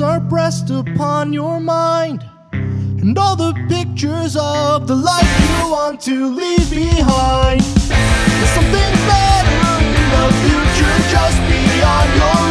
hearts are pressed upon your mind, and all the pictures of the life you want to leave behind. There's something better in the future just beyond your